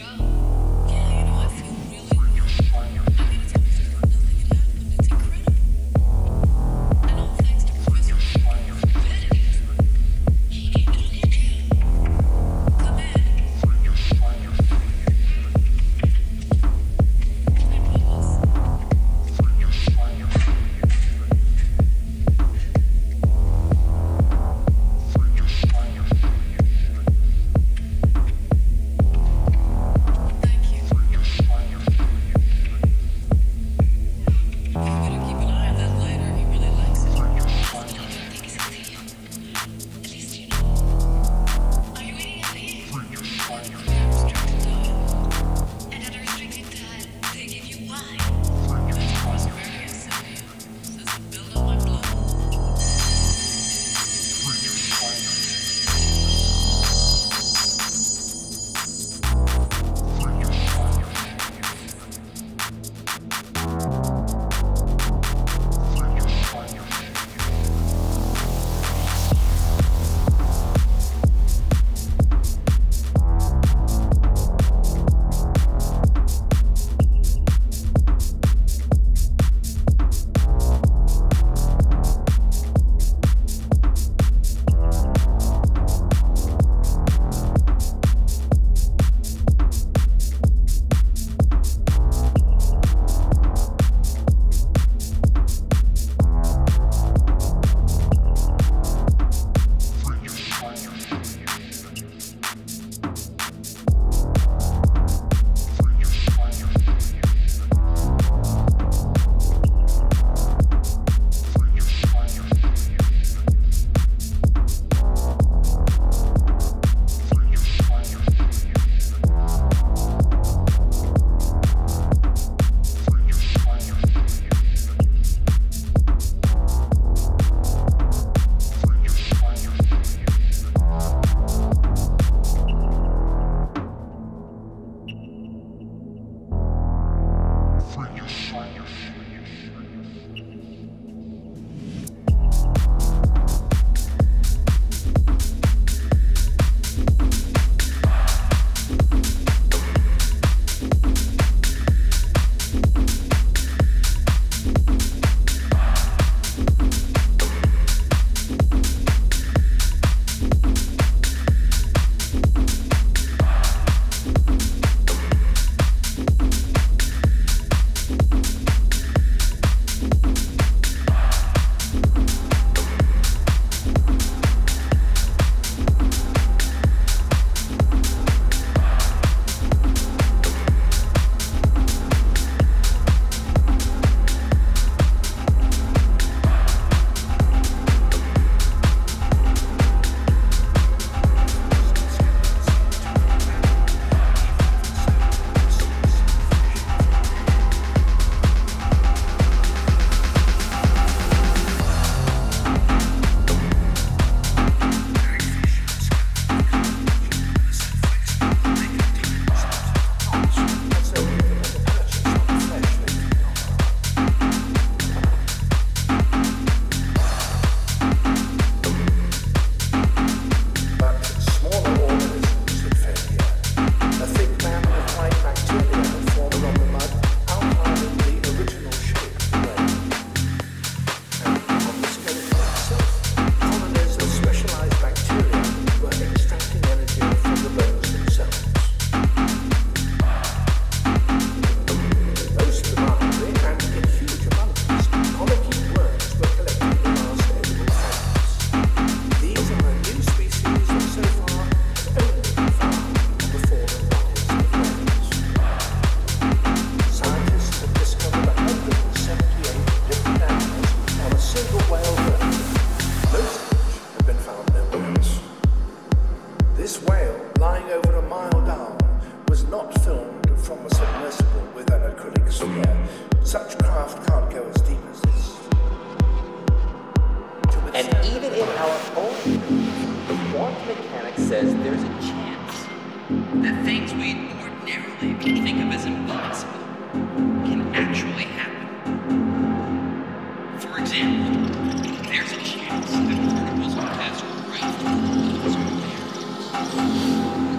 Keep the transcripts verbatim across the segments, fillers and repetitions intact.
It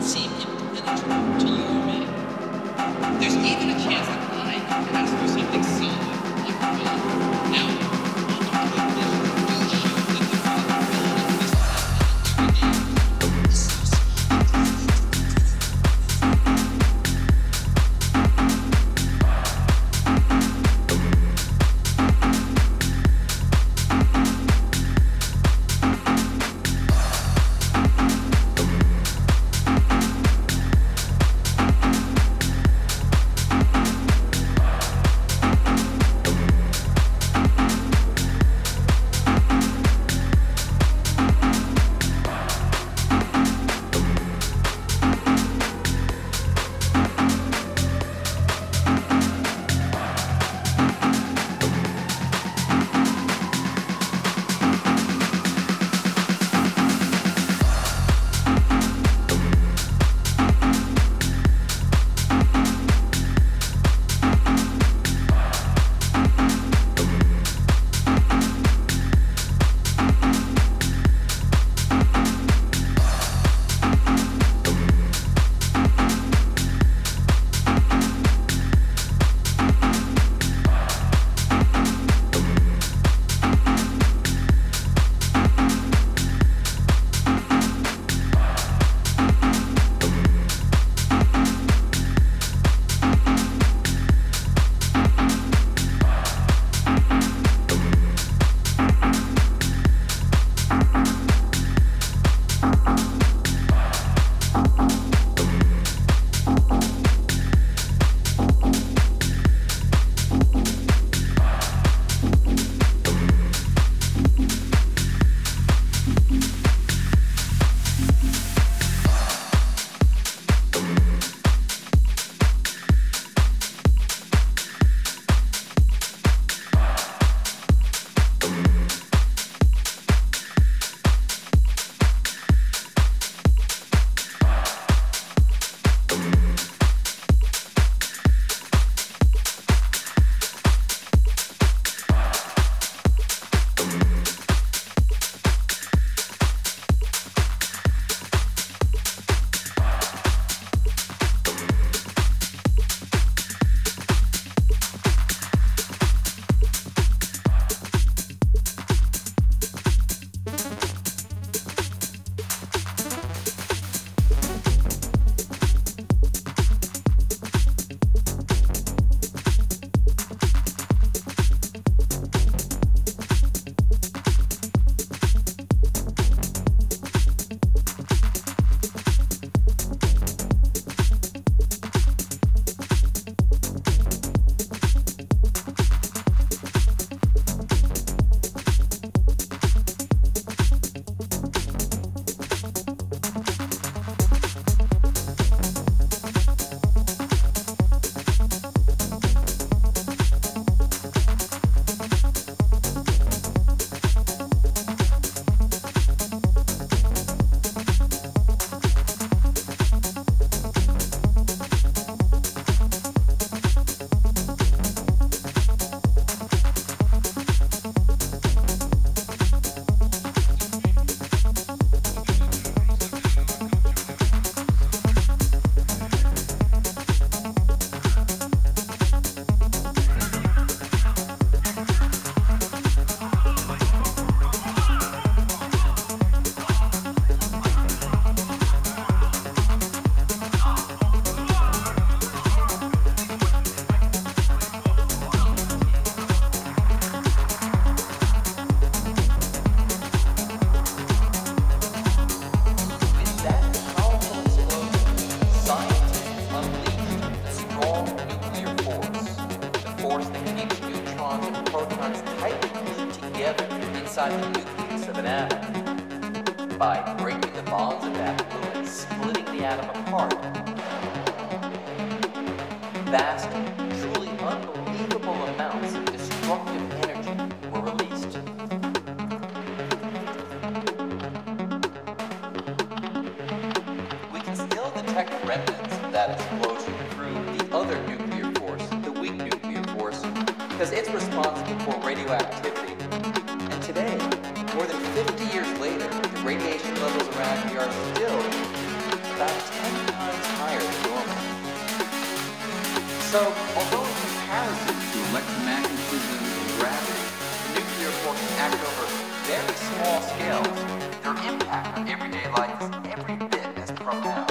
seemed infinite to you and me. seven M by breaking the bonds of that fluid and splitting the atom apart. Vast, truly unbelievable amounts of destructive energy were released. We can still detect remnants of that explosion through the other nuclear force, the weak nuclear force, because it's responsible for radioactivity. And today, more than fifty years later, the radiation levels around here are still about ten times higher than normal. So, although in comparison to electromagnetism and gravity, nuclear forces act over very small scales, their impact on everyday life is every bit as profound.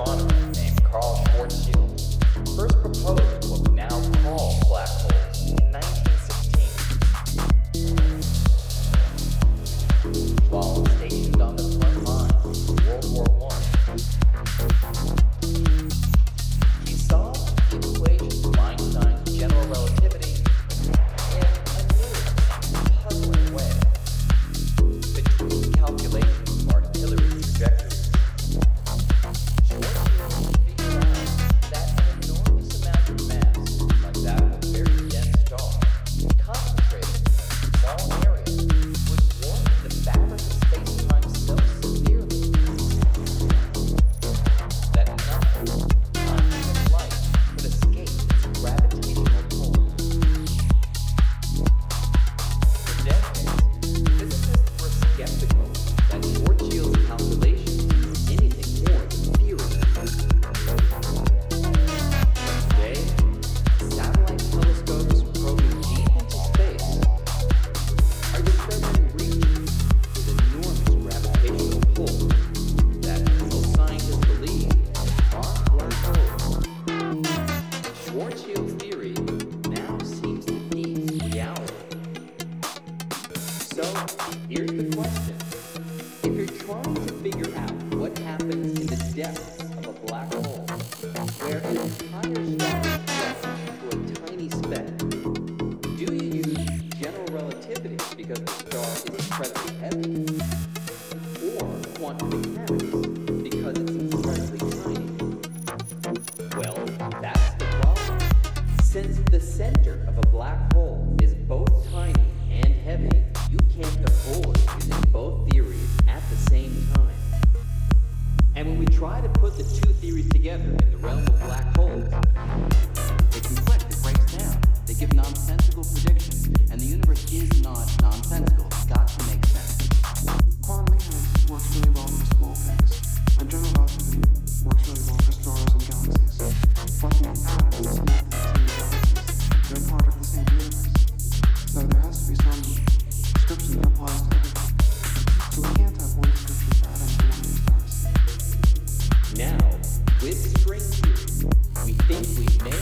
astronomer named Carl Schwarzschild first proposed what we now call black holes in nineteen sixteen. While stationed on the front line of World War One, he solved the equation of Einstein's general relativity in a new and puzzling way. Between calculations of artillery trajectories, here's the question. If you're trying to figure out what happens in the depths of a black hole, where an entire star is crushed to a tiny speck, do you use general relativity because the star is incredibly heavy, or quantum mechanics because it's incredibly tiny? Well, that's the problem. Since the center of a black hole is both tiny and heavy, you can't avoid using both theories at the same time. And when we try to put the two theories together in the realm of black holes, they conflict, it breaks down, they give nonsensical predictions, and the universe is not nonsensical. It's got to make sense. Quantum mechanics works really well for small things, and general relativity works really well for stars and galaxies. But the atoms and galaxies, they're part of the same universe, so there has to be some description that applies to everything. So we can't have one description for atoms and one stars. Now, with string theory, we think we may